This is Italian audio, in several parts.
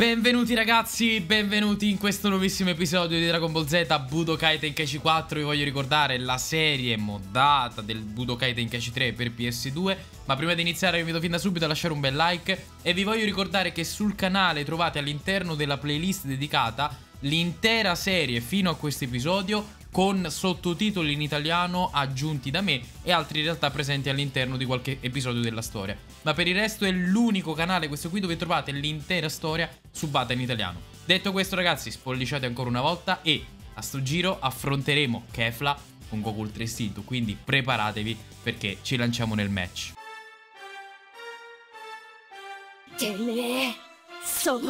Benvenuti ragazzi, benvenuti in questo nuovissimo episodio di Dragon Ball Z Budokai Tenkaichi 4. Vi voglio ricordare la serie moddata del Budokai Tenkaichi 3 per PS2. Ma prima di iniziare vi invito fin da subito a lasciare un bel like. E vi voglio ricordare che sul canale trovate all'interno della playlist dedicata l'intera serie fino a questo episodio, con sottotitoli in italiano aggiunti da me e altri in realtà presenti all'interno di qualche episodio della storia. Ma per il resto è l'unico canale questo qui dove trovate l'intera storia subbata in italiano. Detto questo ragazzi, spolliciate ancora una volta e a sto giro affronteremo Kefla con Goku Ultra Instinct, quindi preparatevi perché ci lanciamo nel match. Sono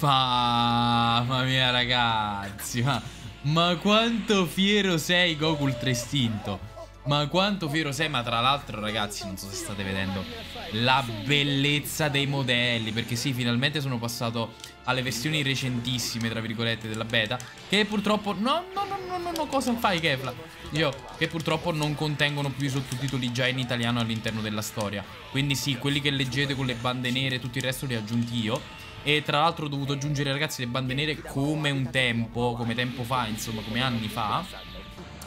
mamma mia ragazzi, ma quanto fiero sei Goku Ultra Istinto, ma quanto fiero sei. Ma tra l'altro ragazzi, non so se state vedendo la bellezza dei modelli, perché sì, finalmente sono passato alle versioni recentissime tra virgolette della beta, che purtroppo no, cosa fai Kefla? Che purtroppo non contengono più i sottotitoli già in italiano all'interno della storia. Quindi sì, quelli che leggete con le bande nere e tutto il resto li ho aggiunti io. E tra l'altro ho dovuto aggiungere ragazzi le bande nere come un tempo, come tempo fa, insomma come anni fa,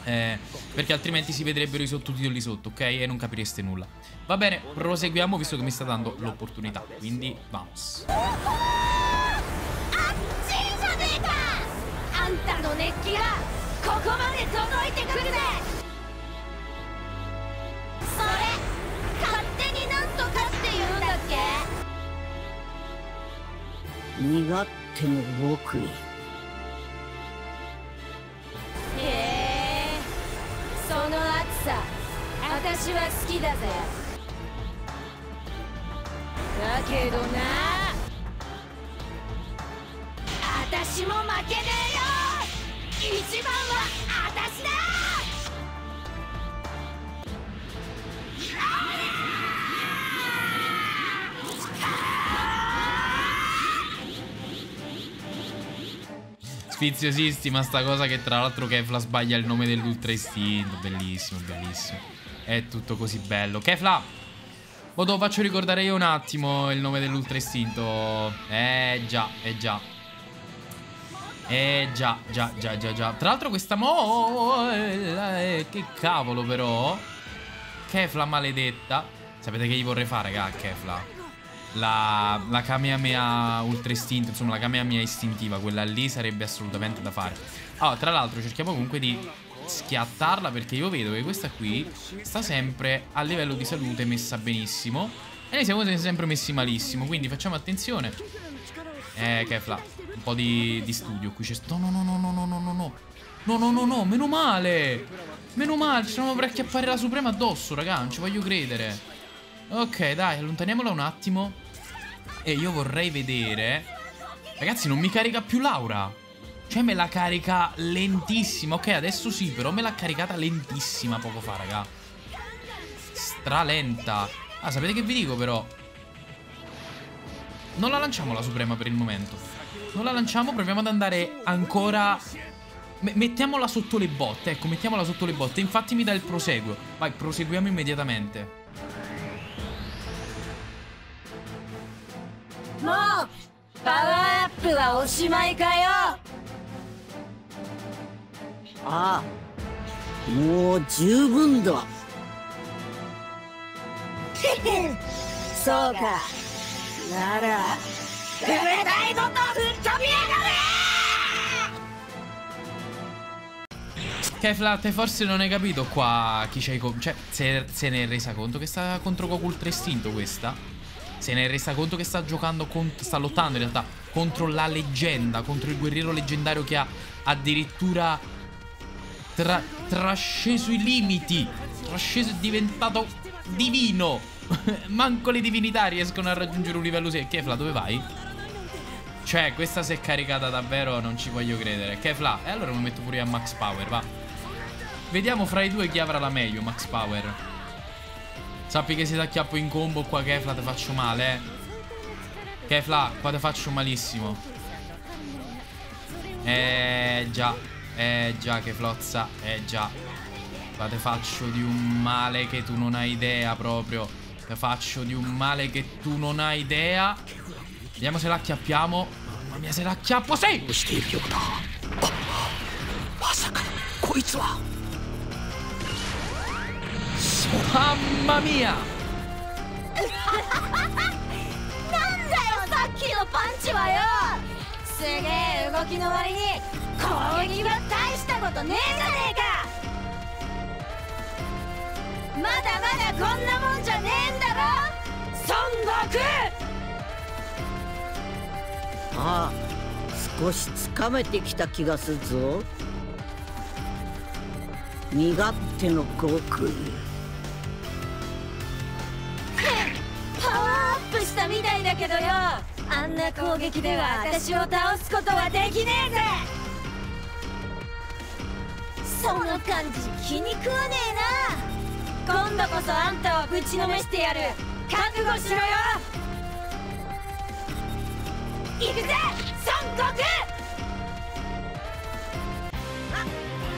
perché altrimenti si vedrebbero i sottotitoli sotto, ok? E non capireste nulla. Va bene, proseguiamo visto che mi sta dando l'opportunità, quindi vamos. Sfiziosissima sta cosa, che tra l'altro Kefla sbaglia il nome dell'Ultra Istinto. Bellissimo, bellissimo. È tutto così bello. Kefla, ma te lo faccio ricordare io un attimo il nome dell'Ultra Istinto. Eh già. Tra l'altro questa che cavolo però. Kefla maledetta. Sapete che gli vorrei fare, raga, Kefla? La Kamehameha Ultra Istinto, insomma la Kamehameha istintiva, quella lì sarebbe assolutamente da fare. Allora, tra l'altro cerchiamo comunque di schiattarla, perché io vedo che questa qui sta sempre a livello di salute messa benissimo e noi siamo sempre messi malissimo, quindi facciamo attenzione. Kefla, un po' di studio qui c'è. No, meno male. Meno male, ci stiamo per acchiappare la Suprema addosso, raga, non ci voglio credere. Ok, dai, allontaniamola un attimo. E io vorrei vedere, ragazzi, non mi carica più Laura. Cioè me la carica lentissima. Ok, adesso sì, però me l'ha caricata lentissima poco fa, raga. Stralenta. Ah, sapete che vi dico però? Non la lanciamo la Suprema per il momento. Non la lanciamo, proviamo ad andare ancora. Mettiamola sotto le botte. Ecco, mettiamola sotto le botte. Infatti mi dà il proseguo. Vai, proseguiamo immediatamente. Mo! Power up wa oshimai ka yo! Ah! Mo jubun da! So ka! Nara! Fumetai go to futtobi yagare! Kefla, te forse non hai capito qua chi c'hai con... Cioè, se ne è resa conto che sta contro Goku Ultra Istinto questa? Se ne è resa conto che sta giocando, sta lottando in realtà contro la leggenda, contro il guerriero leggendario che ha addirittura trasceso i limiti, trasceso e diventato divino. Manco le divinità riescono a raggiungere un livello 6. Kefla, dove vai? Cioè, questa si è caricata davvero, non ci voglio credere. Kefla, e allora mi metto pure a Max Power, va. Vediamo fra i due chi avrà la meglio, Max Power. Sappi che se ti acchiappo in combo qua, Kefla, ti faccio male, eh. Kefla, qua ti faccio malissimo. Già. Già, che flozza. Già. Qua te faccio di un male che tu non hai idea, proprio. Te faccio di un male che tu non hai idea. Vediamo se la acchiappiamo. Mamma mia, se la acchiappo, sei! Mamma mia!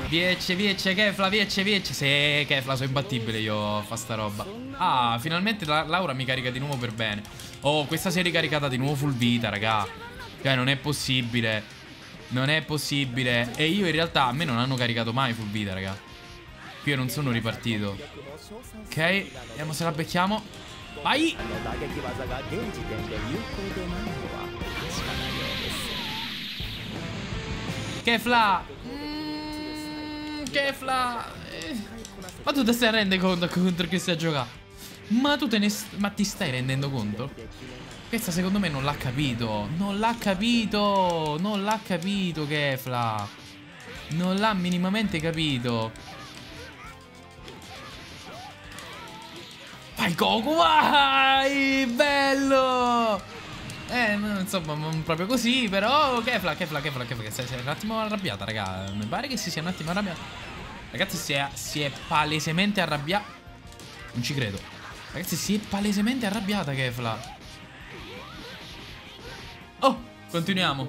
Viecce, Kefla, viecce. Se Kefla, sono imbattibile io a fa sta roba. Ah, finalmente Laura mi carica di nuovo per bene. Oh, questa si è ricaricata di nuovo full vita, raga. Cioè, non è possibile. Non è possibile. E io in realtà, a me non hanno caricato mai full vita, raga. Qui io non sono ripartito. Ok, vediamo se la becchiamo. Vai! Kefla! Kefla! Ma tu te stai rendendo conto contro chi stai a giocare? Ma tu te ne... Ma ti stai rendendo conto? Questa secondo me non l'ha capito. Non l'ha capito. Non l'ha capito Kefla. Non l'ha minimamente capito. Vai Goku, vai! Bello! Insomma, non proprio così, però... Kefla. Si è un attimo arrabbiata, raga. Mi pare che si sia un attimo arrabbiata. Ragazzi, si è palesemente arrabbiata. Non ci credo. Ragazzi, si è palesemente arrabbiata Kefla. Oh, continuiamo.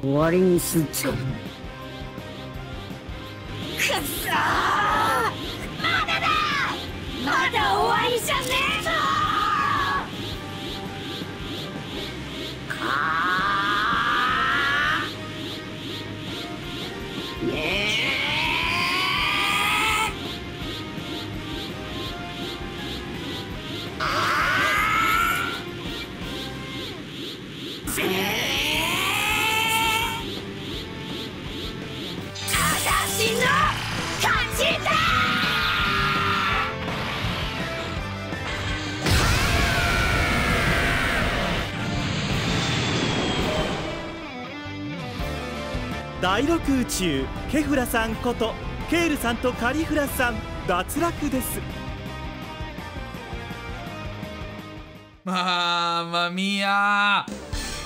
Kefla-san koto Kale-san to Caulifla-san datsuraku desu. Mamma mia!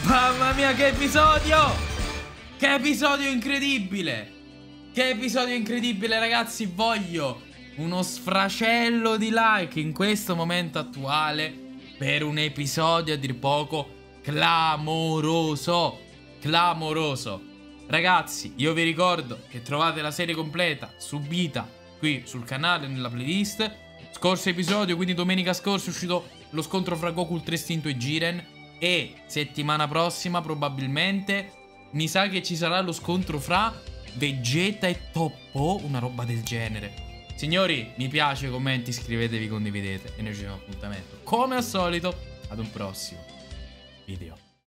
Mamma mia, che episodio! Che episodio incredibile! Che episodio incredibile, ragazzi! Voglio uno sfracello di like in questo momento attuale per un episodio a dir poco clamoroso! Clamoroso! Ragazzi, io vi ricordo che trovate la serie completa subita qui sul canale nella playlist. Scorso episodio, quindi domenica scorsa, è uscito lo scontro fra Goku Ultra Istinto e Jiren. E settimana prossima probabilmente mi sa che ci sarà lo scontro fra Vegeta e Toppo, una roba del genere. Signori, mi piace, commenti, iscrivetevi, condividete. E noi ci vediamo appuntamento, come al solito, ad un prossimo video.